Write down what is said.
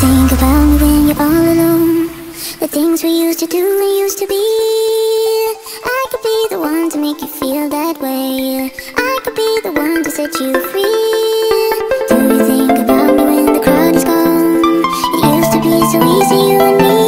think about me when you're all alone. The things we used to do and used to be. I could be the one to make you feel that way. I could be the one to set you free. Do you think about me when the crowd is gone? It used to be so easy, you and me.